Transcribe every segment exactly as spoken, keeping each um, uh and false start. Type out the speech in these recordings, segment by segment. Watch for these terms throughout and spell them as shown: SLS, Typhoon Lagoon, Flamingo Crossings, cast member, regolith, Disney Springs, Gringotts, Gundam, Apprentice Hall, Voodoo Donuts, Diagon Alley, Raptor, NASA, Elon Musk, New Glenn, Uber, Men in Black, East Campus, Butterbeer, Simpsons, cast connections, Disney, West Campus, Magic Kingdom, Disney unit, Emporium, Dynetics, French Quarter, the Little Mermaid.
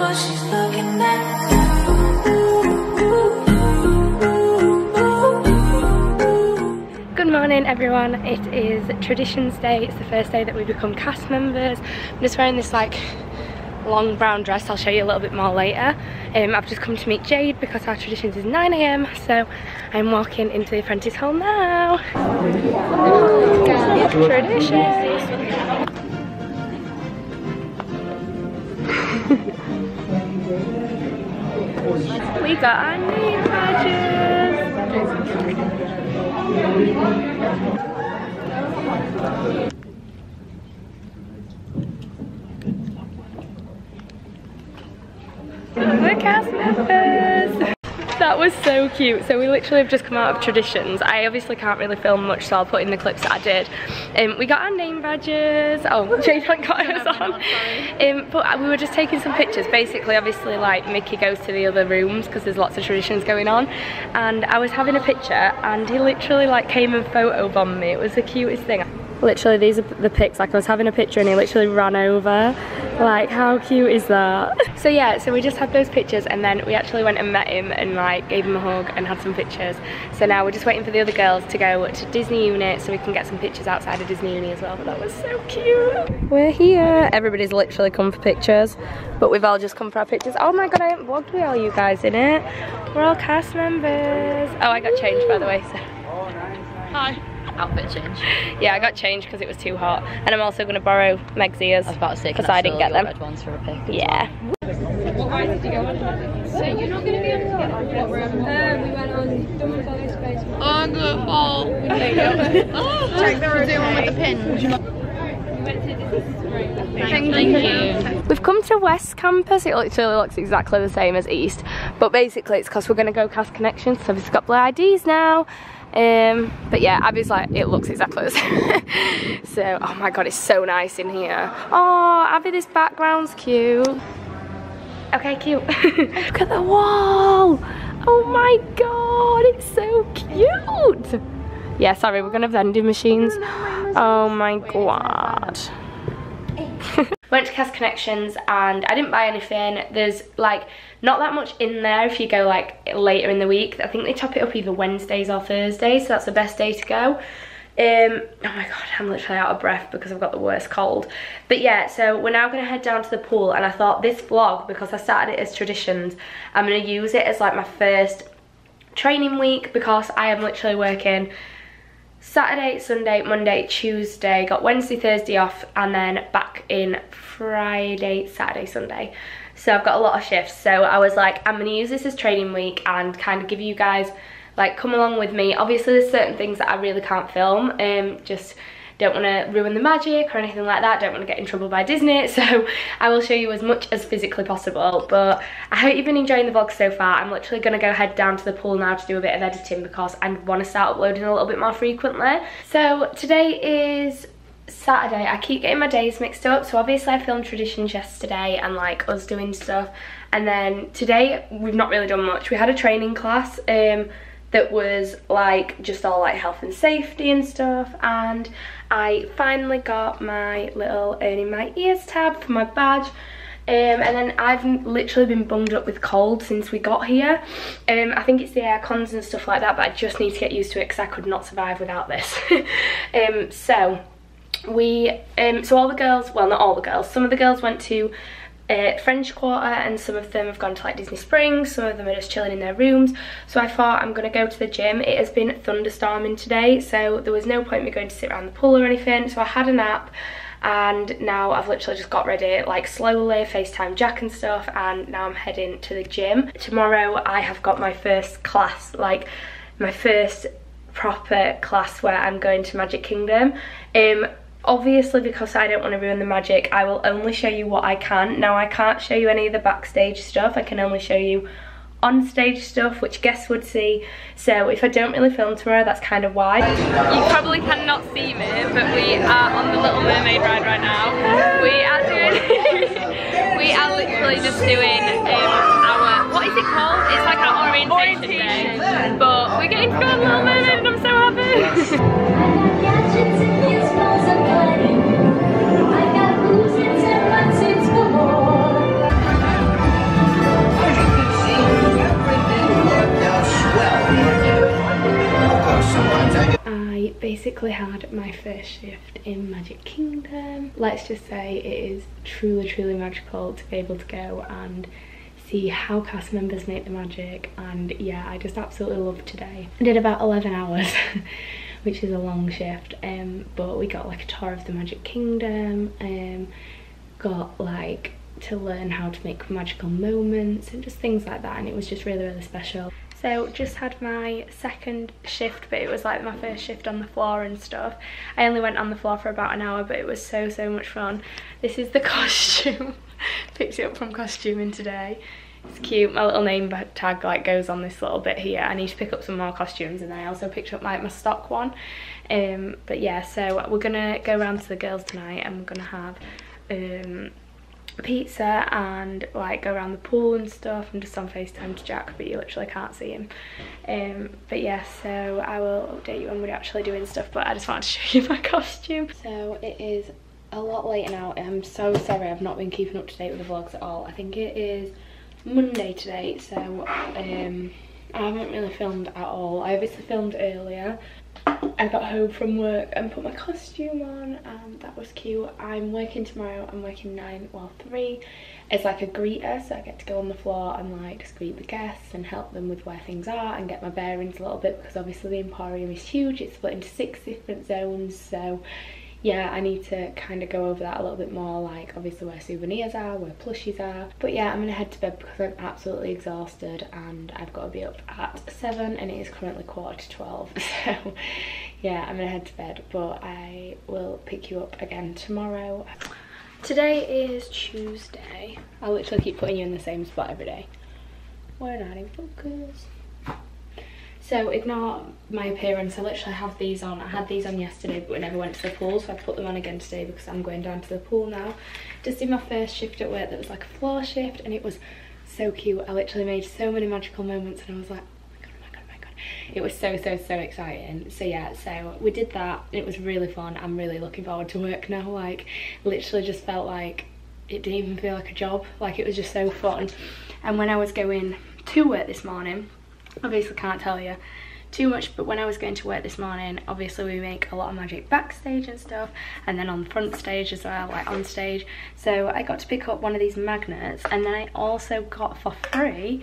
but she's looking at you. Good morning everyone, it is Traditions Day. It's the first day that we become cast members. I'm just wearing this like long brown dress, I'll show you a little bit more later. Um, I've just come to meet Jade because our Traditions is nine A M so I'm walking into the Apprentice Hall now. Guys, Traditions! We got our name badges! The cast members! That was so cute. So we literally have just come out of Traditions. I obviously can't really film much, so I'll put in the clips that I did. Um, we got our name badges. Oh, Jade hasn't got hers on. Um, but we were just taking some pictures. Basically, obviously, like Mickey goes to the other rooms because there's lots of Traditions going on. And I was having a picture, and he literally like came and photobombed me. It was the cutest thing. Literally, these are the pics. Like I was having a picture, and he literally ran over. Like, how cute is that? So yeah, so we just had those pictures, and then we actually went and met him and like gave him a hug and had some pictures. So now we're just waiting for the other girls to go to Disney unit so we can get some pictures outside of Disney uni as well. But that was so cute. We're here. Everybody's literally come for pictures, but we've all just come for our pictures. Oh my god, I haven't vlogged with all you guys in it. We're all cast members. Oh, I got changed by the way. So. Hi. Outfit change. Yeah, I got changed because it was too hot, and I'm also going to borrow Meg's ears because I didn't get them. Red ones for a pick. Yeah. What ride did you go on? So you're not going to be able to get on what room? Um, we went on Dormitory Space. Oh, I'm going to fall. Check the room with the pin. Thank you. We've come to West Campus. It literally looks exactly the same as East, but basically it's because we're going to go cast connections, so we've got blue I Ds now. Um, but yeah, Abby's like, it looks exactly the same. So, oh my god, it's so nice in here. Oh, Abby, this background's cute. Okay, cute. Look at the wall. Oh my god, it's so cute. Yeah, sorry, we're going to have vending machines. Oh my god. Went to Cast Connections and I didn't buy anything. There's like not that much in there if you go like later in the week. I think they top it up either Wednesdays or Thursdays, so that's the best day to go. Um, oh my god, I'm literally out of breath because I've got the worst cold. But yeah, so we're now going to head down to the pool, and I thought this vlog, because I started it as Traditions, I'm going to use it as like my first training week because I am literally working Saturday, Sunday, Monday, Tuesday, got Wednesday, Thursday off, and then back in Friday, Saturday, Sunday. So I've got a lot of shifts, so I was like, I'm gonna use this as training week and kind of give you guys, like, come along with me. Obviously there's certain things that I really can't film, um, just don't wanna ruin the magic or anything like that, don't wanna get in trouble by Disney, so I will show you as much as physically possible. But I hope you've been enjoying the vlog so far. I'm literally gonna go head down to the pool now to do a bit of editing because I wanna start uploading a little bit more frequently. So today is Saturday. I keep getting my days mixed up, so obviously I filmed Traditions yesterday and like us doing stuff, and then today we've not really done much. We had a training class um, that was like just all like health and safety and stuff, and I finally got my little earning my ears tab for my badge. Um, and then I've literally been bunged up with cold since we got here. Um, I think it's the air cons and stuff like that, but I just need to get used to it because I could not survive without this. um, so we, um, so all the girls, well not all the girls, some of the girls went to Uh, French Quarter, and some of them have gone to like Disney Springs, some of them are just chilling in their rooms. So I thought I'm gonna go to the gym. It has been thunderstorming today, so there was no point in me going to sit around the pool or anything, so I had a nap, and now I've literally just got ready like slowly, FaceTime Jack and stuff, and now I'm heading to the gym. Tomorrow I have got my first class, like my first proper class where I'm going to Magic Kingdom. Um, Obviously, because I don't want to ruin the magic, I will only show you what I can. Now, I can't show you any of the backstage stuff. I can only show you on-stage stuff, which guests would see. So, if I don't really film tomorrow, that's kind of why. You probably cannot see me, but we are on the Little Mermaid ride right now. We are doing... we are literally just doing um, our... what is it called? It's like our orientation day. But we're getting to go on Little Mermaid, and I'm so happy! I got moves and ten months since the war. basically had my first shift in Magic Kingdom. Let's just say it is truly, truly magical to be able to go and see how cast members make the magic. And yeah, I just absolutely loved today. I did about eleven hours, which is a long shift, um, but we got like a tour of the Magic Kingdom, um, got like to learn how to make magical moments and just things like that, and it was just really, really special. So just had my second shift, but it was like my first shift on the floor and stuff. I only went on the floor for about an hour, but it was so, so much fun. This is the costume. Picked it up from costuming today. It's cute. My little name tag like goes on this little bit here. I need to pick up some more costumes, and I also picked up my, my stock one. Um, but yeah, so we're gonna go around to the girls tonight, and we're gonna have um, pizza and like go around the pool and stuff. I'm just on FaceTime to Jack, but you literally can't see him. Um, but yeah, so I will update you when we're actually doing stuff, but I just wanted to show you my costume. So it is a lot later now. I'm so sorry I've not been keeping up to date with the vlogs at all. I think it is Monday today, so um, I haven't really filmed at all. I obviously filmed earlier. I got home from work and put my costume on, and that was cute. I'm working tomorrow. I'm working nine, well three. It's like a greeter, so I get to go on the floor and like just greet the guests and help them with where things are and get my bearings a little bit, because obviously the Emporium is huge. It's split into six different zones, so yeah, I need to kind of go over that a little bit more, like obviously where souvenirs are, where plushies are. But yeah, I'm gonna head to bed because I'm absolutely exhausted, and I've got to be up at seven, and it is currently quarter to twelve, so yeah, I'm gonna head to bed, but I will pick you up again tomorrow. Today is Tuesday. I literally keep putting you in the same spot every day. We're not in focus. So ignore my appearance. I literally have these on. I had these on yesterday, but we never went to the pool, so I put them on again today because I'm going down to the pool now. Just did my first shift at work that was like a floor shift, and it was so cute. I literally made so many magical moments, and I was like, oh my god, oh my god, oh my god. It was so, so, so exciting. So yeah, so we did that. It was really fun. I'm really looking forward to work now. Like, literally just felt like it didn't even feel like a job. Like, it was just so fun. And when I was going to work this morning, obviously can't tell you too much, but when I was going to work this morning, obviously we make a lot of magic backstage and stuff, and then on the front stage as well, like on stage. So I got to pick up one of these magnets, and then I also got for free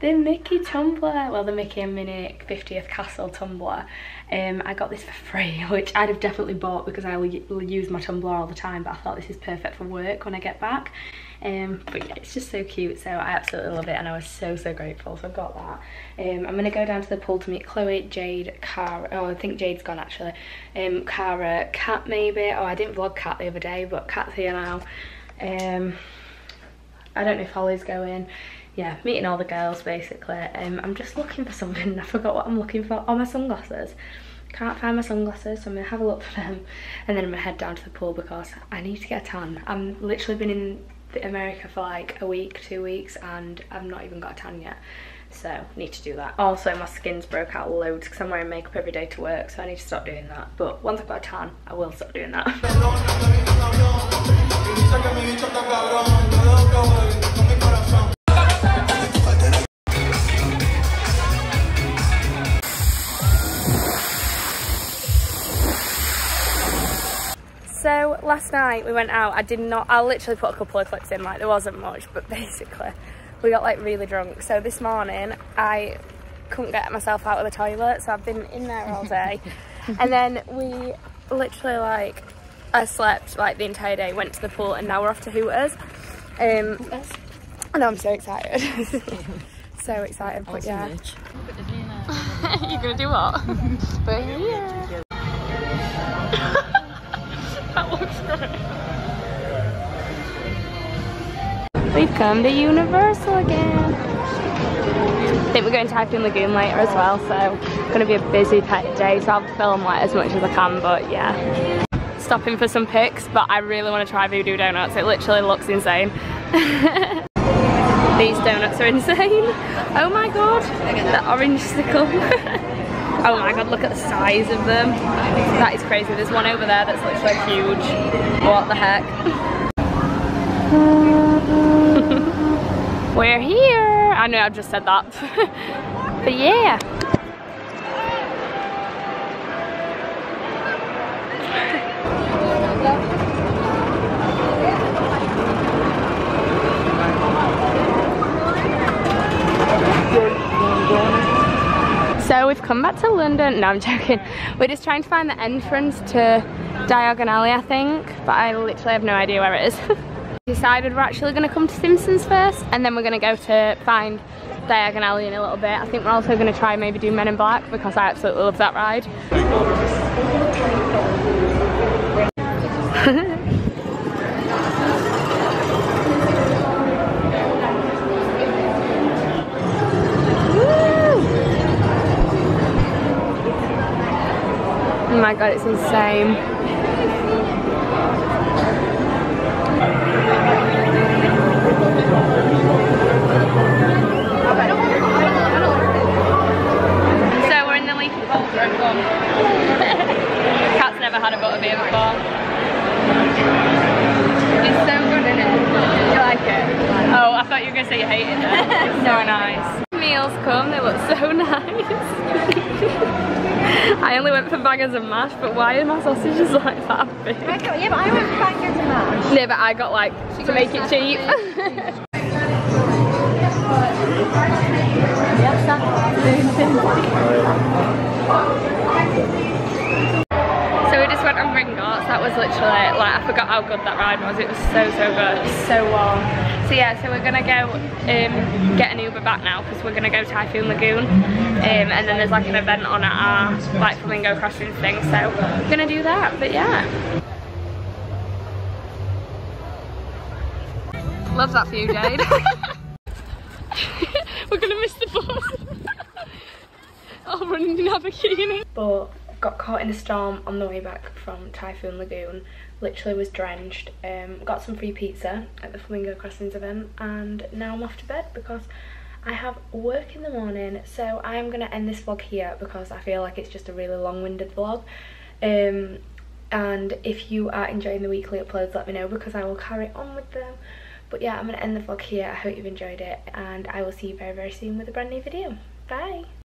the Mickey tumbler, well the Mickey and Minnie fiftieth Castle tumbler. Um, I got this for free, which I'd have definitely bought because I will use my tumbler all the time, but I thought this is perfect for work when I get back. Um, but yeah, it's just so cute, so I absolutely love it, and I was so, so grateful, so I got that. Um, I'm going to go down to the pool to meet Chloe, Jade, Cara, oh I think Jade's gone actually, um, Cara, Kat maybe, oh I didn't vlog Kat the other day, but Kat's here now. Um, I don't know if Holly's going. Yeah, meeting all the girls basically. Um, I'm just looking for something. I forgot what I'm looking for. Oh, my sunglasses. Can't find my sunglasses, so I'm gonna have a look for them, and then I'm gonna head down to the pool because I need to get a tan. I'm literally been in America for like a week, two weeks, and I've not even got a tan yet. So need to do that. Also, my skin's broke out loads because I'm wearing makeup every day to work, so I need to stop doing that. But once I've got a tan, I will stop doing that. So last night we went out. I did not, I literally put a couple of clips in, like there wasn't much, but basically we got like really drunk. So this morning I couldn't get myself out of the toilet, so I've been in there all day. And then we literally like, I slept like the entire day, went to the pool, and now we're off to Hooters. Um, and I'm so excited. So excited, but yeah. You're gonna do what? But yeah. That looks great. We've come to Universal again. I think we're going to Typhoon Lagoon later as well, so it's gonna be a busy day, so I'll film like as much as I can, but yeah. Stopping for some pics, but I really want to try Voodoo Donuts. It literally looks insane. These donuts are insane. Oh my god, the orange sickle. Oh my god, look at the size of them. That is crazy. There's one over there that's literally huge. What the heck? We're here! I know I've just said that. But yeah. come back to London. No, I'm joking. We're just trying to find the entrance to Diagon Alley, I think, but I literally have no idea where it is. We decided we're actually going to come to Simpsons first, and then we're going to go to find Diagon Alley in a little bit. I think we're also going to try maybe do Men in Black, because I absolutely love that ride. Oh my god, it's insane. So we're in the leafy boulder and gone. Cat's never had a butterbeer before. It's so good, isn't it? You like it? Oh, I thought you were going to say you hated it. It's so nice. Meals come, they look so nice. I only went for bangers and mash, but why are my sausages like that big? I got, yeah, but I went for bangers and mash. No, but I got like, she to make it cheap. So we just went on Gringotts. That was literally, like, I forgot how good that ride was. It was so, so good. It was so warm. So yeah, so we're gonna go um, get an Uber back now, because we're gonna go Typhoon Lagoon. Um, and then there's like an event on at our like Flamingo Crossings thing, so we're gonna do that, but yeah. Love that for you, Jade. We're gonna miss the bus. I'll run into Navigina. But got caught in a storm on the way back from Typhoon Lagoon. Literally was drenched. Um, got some free pizza at the Flamingo Crossings event, and now I'm off to bed because I have work in the morning. So I'm gonna end this vlog here because I feel like it's just a really long-winded vlog. Um, and if you are enjoying the weekly uploads, let me know because I will carry on with them. But yeah, I'm gonna end the vlog here. I hope you've enjoyed it, and I will see you very, very soon with a brand new video. Bye.